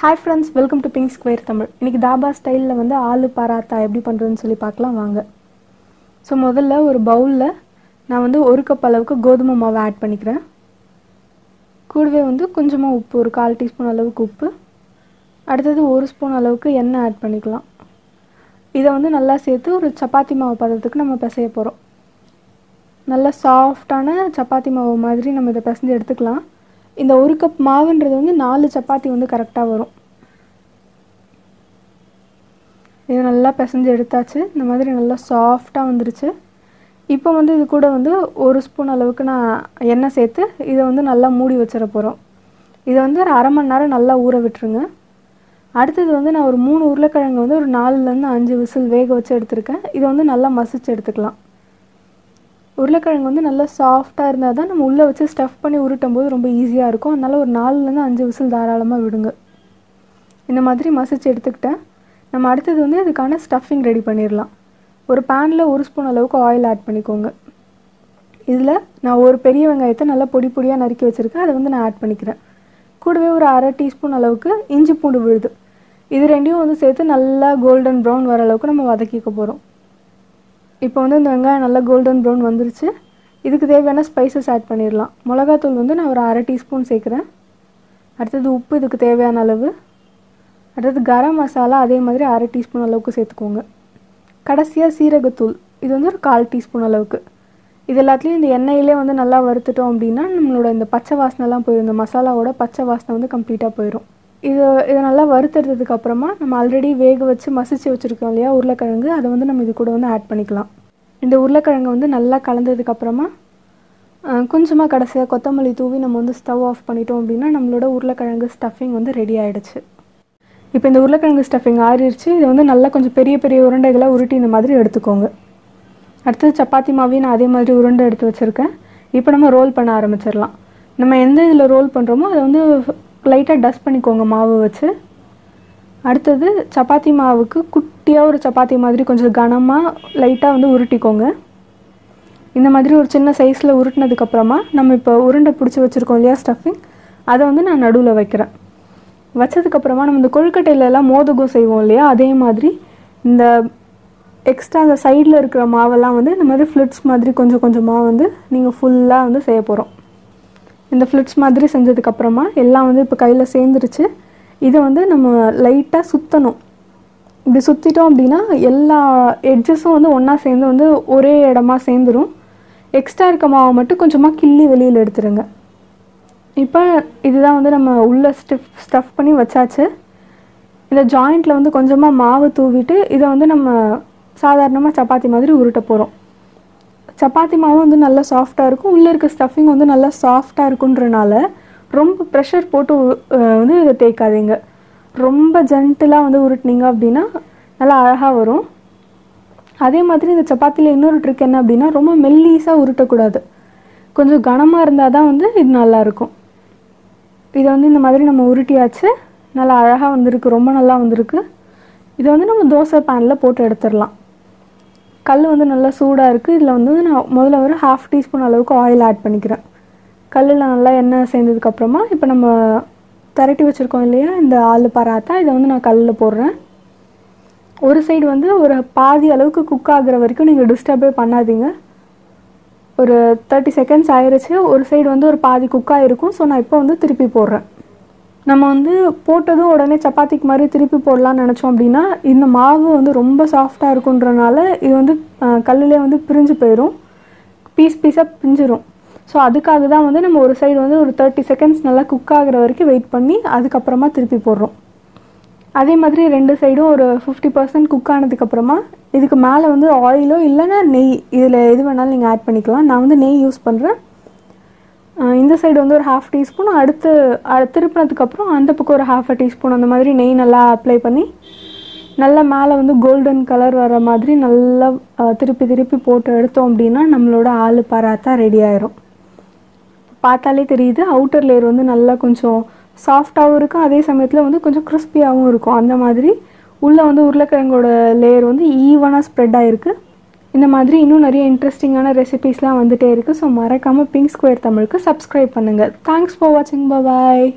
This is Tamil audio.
Hi friends, welcome to Pink Square Tamil. இன்னைக்கு தாபா ஸ்டைல்ல வந்து ஆலு பராத்தா எப்படி பண்றதுன்னு சொல்லி பார்க்கலாம் வாங்க. சோ முதல்ல ஒரு பவுல்ல நான் வந்து 1 கப் அளவுக்கு கோதுமை மாவு ஆட் பண்ணிக்கிறேன். கூடவே வந்து கொஞ்சமா உப்பு ஒரு 1/4 டீஸ்பூன் அளவுக்கு உப்பு. அடுத்து 1 ஸ்பூன் அளவுக்கு எண்ணெய் ஆட் பண்ணிக்கலாம். இத வந்து நல்லா சேர்த்து ஒரு சப்பாத்தி மாவு பதத்துக்கு நம்ம பிசைய போறோம். நல்ல சாஃப்ட்டான சப்பாத்தி மாவு மாதிரி நம்ம இத பிசைஞ்சு எடுத்துக்கலாம். இந்த 1 கப் மாவுன்றது வந்து 4 சப்பாத்தி வந்து கரெக்ட்டா வரும். இது நல்லா பிசைஞ்சு எடுத்தாச்சு. இந்த மாதிரி நல்லா சாஃப்ட்டா வந்திருச்சு. இப்போ வந்து இது கூட வந்து 1 ஸ்பூன் அளவுக்கு நான் எண்ணெய் சேர்த்து இத வந்து நல்லா மூடி வச்சிர போறோம். இது வந்து ஒரு 1/2 மணி நேரம் நல்லா ஊற விட்டுருங்க. அடுத்து வந்து நான் ஒரு 3 உருளைக்கிழங்கு வந்து ஒரு 4 ல இருந்து 5 விசில் வேக வச்சு எடுத்துர்க்கேன். இது வந்து நல்லா மசிச்சு எடுத்துக்கலாம். உருளைக்கிழங்கு வந்து நல்லா சாஃப்ட்டா இருந்தா தான் நம்ம உள்ள வச்சு ஸ்டஃப் பண்ணி உருட்டும்போது ரொம்ப ஈஸியா இருக்கும். அதனால ஒரு 4 ல இருந்து 5 விசில் தாராளமா விடுங்க. இந்த மாதிரி மசிச்சு எடுத்துக்கிட்டேன். நம்ம அடுத்து வந்து இதுக்கான ஸ்டஃப்பிங் ரெடி பண்ணிரலாம். ஒரு panல 1 ஸ்பூன் அளவுக்கு ஆயில் ஆட் பண்ணிக்கோங்க. இதுல நான் ஒரு பெரிய வெங்காயத்தை நல்லா பொடிபொடியா நறுக்கி வச்சிருக்கேன். அதை வந்து நான் ஆட் பண்ணிக்கிறேன். கூடவே ஒரு 1/2 டீஸ்பூன் அளவுக்கு இஞ்சி பூண்டு விழுது. இது ரெண்டையும் வந்து சேர்த்து நல்லா கோல்டன் பிரவுன் வர அளவுக்கு நம்ம வதக்கிக்க போறோம். இப்போ வந்து இந்த வெங்காயம் நல்லா கோல்டன் brown வந்துருச்சு. இதுக்கு தேவையான ஸ்பைசஸ் ஆட் பண்ணிரலாம். மிளகாய்த்தூள் வந்து நான் ஒரு 1/2 டீஸ்பூன் சேக்கறேன். அடுத்து உப்பு இதுக்கு தேவையான அளவு. அடுத்து கரம் மசாலா அதே மாதிரி 1/2 டீஸ்பூன் அளவுக்கு சேர்த்துக்கோங்க. கடைசியா சீரகத்தூள் இது வந்து ஒரு 1/4 டீஸ்பூன் அளவுக்கு. இது எல்லாத்தையும் இந்த எண்ணெயிலே வந்து நல்லா வறுத்துட்டோம் அப்படினா நம்மளோட இந்த பச்சை வாசனைலாம் போயிடும். இந்த மசாலாவோட பச்சை வாசனை வந்து கம்ப்ளீட்டா போயிடும். இது நல்லா வறுத்தறதுக்கு அப்புறமா நம்ம ஆல்ரெடி வேக வச்சு மசிச்சு வச்சிருக்கோம் இல்லையா உருளைக்கிழங்கு, அதை வந்து நம்ம இது கூட வந்து ஆட் பண்ணிக்கலாம். இந்த உருளைக்கிழங்கு வந்து நல்லா கலந்ததுக்கு அப்புறமா கொஞ்சமா கடைசியா கொத்தமல்லி தூவி நம்ம வந்து ஸ்டவ் ஆஃப் பண்ணிட்டோம் அப்படினா நம்மளோட உருளைக்கிழங்கு ஸ்டஃப்பிங் வந்து ரெடி ஆயிடுச்சு. இப்போ இந்த உருளைக்கிழங்கு ஸ்டஃப்பிங் ஆறிடுச்சு. இது வந்து நல்லா கொஞ்சம் பெரிய பெரிய உருண்டைகளா உருட்டி இந்த மாதிரி எடுத்துக்கோங்க. அடுத்து சப்பாத்தி மாவை நான் அதே மாதிரி உருண்டை எடுத்து வச்சிருக்கேன். இப்போ நம்ம ரோல் பண்ண ஆரம்பிச்சிரலாம். நம்ம எந்த இதுல ரோல் பண்றோமோ அது வந்து லைட்டா டஸ்ட் பண்ணிக்கோங்க மாவு வச்சு. அடுத்து சப்பாத்தி மாவுக்கு குட்டியா ஒரு சப்பாத்தி மாதிரி கொஞ்சம் கனமா லைட்டா வந்து உருட்டிக்கோங்க. இந்த மாதிரி ஒரு சின்ன சைஸ்ல உருட்டினதுக்கு அப்புறமா நம்ம இப்ப உருண்டை பிடிச்சு வச்சிருக்கோம் இல்லையா ஸ்டஃப்பிங், அத வந்து நான் நடுவுல வைக்கிறேன். வச்சதுக்கு அப்புறமா நம்ம இந்த கொழுக்கட்டையில எல்லாம் மோதகம் செய்வோம் இல்லையா அதே மாதிரி இந்த எக்ஸ்ட்ரா அந்த சைடுல இருக்கிற மாவெல்லாம் வந்து இந்த மாதிரி ஃபிளிட்ஸ் மாதிரி கொஞ்சம் கொஞ்சமா வந்து நீங்க ஃபுல்லா வந்து செய்ய போறோம். இந்த ஃபிளிட்ஸ் மாதிரி செஞ்சதுக்கு அப்புறமா எல்லாம் வந்து இப்ப கையில சேர்ந்துருச்சு. இது வந்து நம்ம லைட்டா சுத்தணும். இப்படி சுத்திட்டோம் அப்படினா எல்லா எட்ஜஸும் வந்து ஒண்ணா சேர்ந்து வந்து ஒரே இடமா சேர்ந்துரும். எக்ஸ்ட்ரா இருக்க மாவை மட்டும் கொஞ்சமா கிள்ளி வெளியில எடுத்துருங்க. இப்போ இதுதான் வந்து நம்ம உள்ள ஸ்டஃப் பண்ணி வச்சாச்சு. இந்த ஜாயிண்ட்ல வந்து கொஞ்சமா மாவு தூவிட்டு இத வந்து நம்ம சாதாரணமா சப்பாத்தி மாதிரி உருட்ட போறோம். சப்பாத்தி மாவு வந்து நல்லா சாஃப்ட்டா இருக்கும். உள்ள இருக்க ஸ்டஃப்பிங் வந்து நல்லா சாஃப்ட்டா இருக்குன்றனால ரொம்ப பிரஷர் போட்டு வந்து இத தேய்க்காதீங்க. ரொம்ப ஜென்டலா வந்து உருட்டினீங்க அப்படினா நல்லா அழகா வரும். அதே மாதிரி இந்த சப்பாத்தில இன்னொரு ட்ரிக் என்ன அப்படினா ரொம்ப மெல்லிசா உருட்ட கூடாது. கொஞ்சம் கனமா இருந்தா தான் வந்து இது நல்லா இருக்கும். இது வந்து இந்த மாதிரி நம்ம உருட்டியாச்சு. நல்லா அழகா வந்திருக்கு. ரொம்ப நல்லா வந்திருக்கு. இது வந்து நம்ம தோசை panல போட்டு எடுத்துறலாம். கல் வந்து நல்லா சூடா இருக்கு. இதுல வந்து நான் முதல்ல ஒரு 1/2 டீஸ்பூன் அளவுக்கு ஆயில் ஆட் பண்ணிக்கிறேன். கல்லுல நல்லா எண்ணெய் சேர்ந்ததுக்கு அப்புறமா இப்போ நம்ம தரட்டி வச்சிருக்கோம் இல்லையா இந்த ஆலு பராத்தா, இத வந்து நான் கல்லுல போடுறேன். ஒரு சைடு வந்து ஒரு பாதி அளவுக்கு குக் ஆகுற வரைக்கும் நீங்க டிஸ்டர்பே பண்ணாதீங்க. ஒரு 30 செகண்ட்ஸ் ஆயிருச்சு. ஒரு சைடு வந்து ஒரு பாதி குக் ஆயிருக்கும். சோ நான் இப்போ வந்து திருப்பி போடுறேன். நம்ம வந்து போட்டதும் உடனே சப்பாத்திக்கு மாதிரி திருப்பி போடலாம்னு நினைச்சோம் அப்படினா இந்த மாவு வந்து ரொம்ப சாஃப்ட்டா இருக்குன்றனால இது வந்து கல்லிலே வந்து பிரிஞ்சு போயிடும். பீஸ் பீஸா பிஞ்சிரும். சோ அதுக்காக தான் வந்து நம்ம ஒரு சைடு வந்து ஒரு 30 செகண்ட்ஸ் நல்லா குக் ஆகுற வரைக்கும் வெயிட் பண்ணி அதுக்கு அப்புறமா திருப்பி போடுறோம். அதே மாதிரி ரெண்டு சைடும் ஒரு 50% குக் ஆனதுக்கு அப்புறமா இதுக்கு மேல வந்து ஆயிலோ இல்லனா நெய் இதுல எது வேணாலும் நீங்க ஆட் பண்ணிக்கலாம். நான் வந்து நெய் யூஸ் பண்றேன். இந்த சைடு வந்து ஒரு 1/2 டீஸ்பூன், அடுத்து திருப்பினதுக்கு அப்புறம் அந்த பக்கம் ஒரு 1/2 டீஸ்பூன் அந்த மாதிரி நெய் நல்லா அப்ளை பண்ணி நல்லா மேல வந்து கோல்டன் கலர் வர மாதிரி நல்லா திருப்பி திருப்பி போட்டு எடுத்தோம் அப்படினா நம்மளோட ஆலு பராத்தா ரெடி ஆயிடும். பார்த்தாலே தெரியுது அவுட்டர் லேயர் வந்து நல்லா கொஞ்சம் சாஃப்ட்டாவும் இருக்கும். அதே சமயத்துல வந்து கொஞ்சம் கிறிஸ்பியாவும் இருக்கும். அந்த மாதிரி உள்ள வந்து உருளைக்கிழங்கோட லேயர் வந்து ஈவனா ஸ்ப்ரெட் ஆயிருக்கு. இந்த மாதிரி இன்னும் நிறைய இன்ட்ரஸ்டிங்கான ரெசிபீஸ்லாம் வந்துட்டே இருக்கு. ஸோ மறக்காம பிங்க் ஸ்கொயர் தமிழுக்கு சப்ஸ்கிரைப் பண்ணுங்க. தேங்க்ஸ் ஃபார் வாட்சிங். பாய்.